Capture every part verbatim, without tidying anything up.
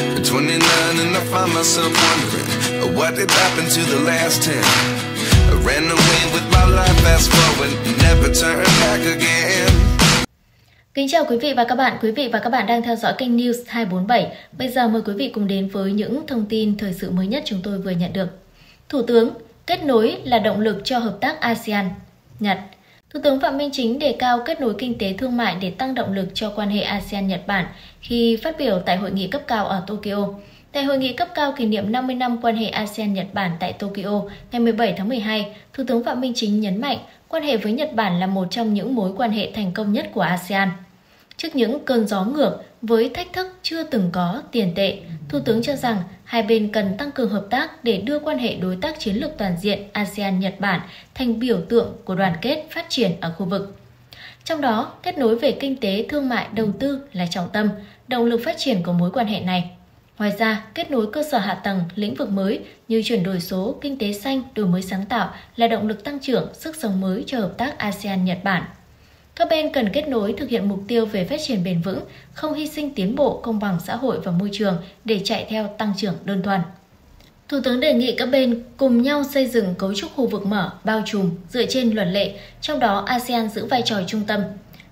I'm twenty-nine and I find myself wondering what did happen to the last ten. I ran away with my life, fast forward, never turn back again. Kính chào quý vị và các bạn, quý vị và các bạn đang theo dõi kênh News hai bốn bảy. Bây giờ mời quý vị cùng đến với những thông tin thời sự mới nhất chúng tôi vừa nhận được. Thủ tướng, kết nối là động lực cho hợp tác ASEAN. Nhật. Thủ tướng Phạm Minh Chính đề cao kết nối kinh tế thương mại để tăng động lực cho quan hệ ASEAN-Nhật Bản khi phát biểu tại hội nghị cấp cao ở Tokyo. Tại hội nghị cấp cao kỷ niệm năm mươi năm quan hệ ASEAN-Nhật Bản tại Tokyo ngày mười bảy tháng mười hai, Thủ tướng Phạm Minh Chính nhấn mạnh quan hệ với Nhật Bản là một trong những mối quan hệ thành công nhất của ASEAN. Trước những cơn gió ngược với thách thức chưa từng có tiền tệ, Thủ tướng cho rằng hai bên cần tăng cường hợp tác để đưa quan hệ đối tác chiến lược toàn diện ASEAN-Nhật Bản thành biểu tượng của đoàn kết phát triển ở khu vực. Trong đó, kết nối về kinh tế, thương mại, đầu tư là trọng tâm, động lực phát triển của mối quan hệ này. Ngoài ra, kết nối cơ sở hạ tầng, lĩnh vực mới như chuyển đổi số, kinh tế xanh, đổi mới sáng tạo là động lực tăng trưởng, sức sống mới cho hợp tác ASEAN-Nhật Bản. Các bên cần kết nối thực hiện mục tiêu về phát triển bền vững, không hy sinh tiến bộ, công bằng xã hội và môi trường để chạy theo tăng trưởng đơn thuần. Thủ tướng đề nghị các bên cùng nhau xây dựng cấu trúc khu vực mở, bao trùm, dựa trên luật lệ, trong đó ASEAN giữ vai trò trung tâm.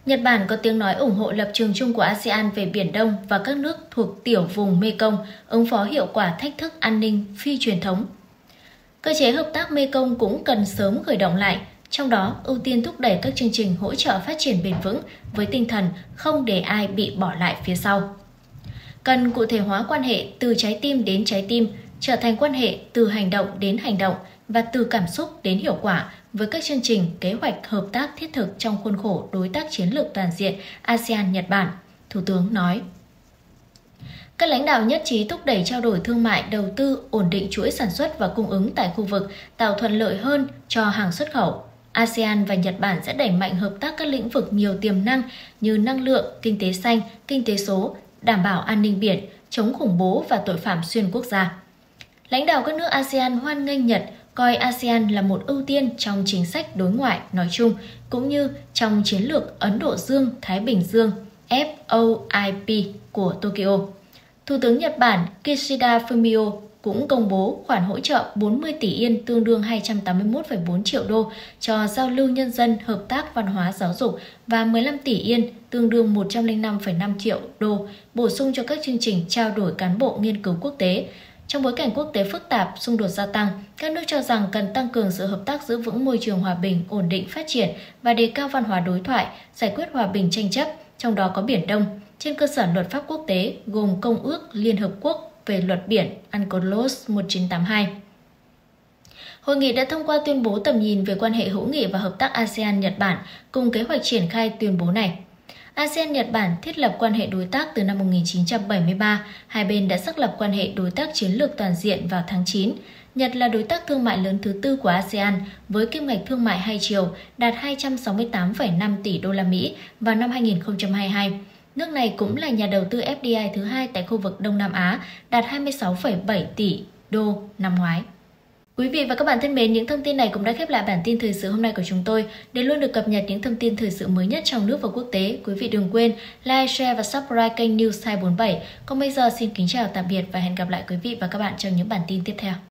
Nhật Bản có tiếng nói ủng hộ lập trường chung của ASEAN về Biển Đông và các nước thuộc tiểu vùng Mekong ứng phó hiệu quả thách thức an ninh phi truyền thống. Cơ chế hợp tác Mekong cũng cần sớm khởi động lại, trong đó ưu tiên thúc đẩy các chương trình hỗ trợ phát triển bền vững với tinh thần không để ai bị bỏ lại phía sau. Cần cụ thể hóa quan hệ từ trái tim đến trái tim, trở thành quan hệ từ hành động đến hành động và từ cảm xúc đến hiệu quả với các chương trình kế hoạch hợp tác thiết thực trong khuôn khổ đối tác chiến lược toàn diện ASEAN-Nhật Bản, Thủ tướng nói. Các lãnh đạo nhất trí thúc đẩy trao đổi thương mại, đầu tư, ổn định chuỗi sản xuất và cung ứng tại khu vực, tạo thuận lợi hơn cho hàng xuất khẩu. ASEAN và Nhật Bản sẽ đẩy mạnh hợp tác các lĩnh vực nhiều tiềm năng như năng lượng, kinh tế xanh, kinh tế số, đảm bảo an ninh biển, chống khủng bố và tội phạm xuyên quốc gia. Lãnh đạo các nước ASEAN hoan nghênh Nhật coi ASEAN là một ưu tiên trong chính sách đối ngoại nói chung cũng như trong chiến lược Ấn Độ Dương-Thái Bình Dương (ép o i pê) của Tokyo. Thủ tướng Nhật Bản Kishida Fumio cũng công bố khoản hỗ trợ bốn mươi tỷ yên tương đương hai trăm tám mươi mốt phẩy bốn triệu đô cho giao lưu nhân dân, hợp tác văn hóa giáo dục và mười lăm tỷ yên tương đương một trăm lẻ năm phẩy năm triệu đô bổ sung cho các chương trình trao đổi cán bộ nghiên cứu quốc tế. Trong bối cảnh quốc tế phức tạp, xung đột gia tăng, các nước cho rằng cần tăng cường sự hợp tác giữ vững môi trường hòa bình, ổn định phát triển và đề cao văn hóa đối thoại, giải quyết hòa bình tranh chấp, trong đó có Biển Đông, trên cơ sở luật pháp quốc tế gồm Công ước Liên Hợp Quốc về luật biển UNCLOS một nghìn chín trăm tám mươi hai. Hội nghị đã thông qua tuyên bố tầm nhìn về quan hệ hữu nghị và hợp tác ASEAN-Nhật Bản cùng kế hoạch triển khai tuyên bố này. ASEAN-Nhật Bản thiết lập quan hệ đối tác từ năm một nghìn chín trăm bảy mươi ba, hai bên đã xác lập quan hệ đối tác chiến lược toàn diện vào tháng chín. Nhật là đối tác thương mại lớn thứ tư của ASEAN với kim ngạch thương mại hai chiều đạt hai trăm sáu mươi tám phẩy năm tỷ đô la Mỹ vào năm hai nghìn không trăm hai mươi hai. Nước này cũng là nhà đầu tư ép đê i thứ hai tại khu vực Đông Nam Á, đạt hai mươi sáu phẩy bảy tỷ đô năm ngoái. Quý vị và các bạn thân mến, những thông tin này cũng đã khép lại bản tin thời sự hôm nay của chúng tôi. Để luôn được cập nhật những thông tin thời sự mới nhất trong nước và quốc tế, quý vị đừng quên like, share và subscribe kênh News hai bốn bảy. Còn bây giờ xin kính chào tạm biệt và hẹn gặp lại quý vị và các bạn trong những bản tin tiếp theo.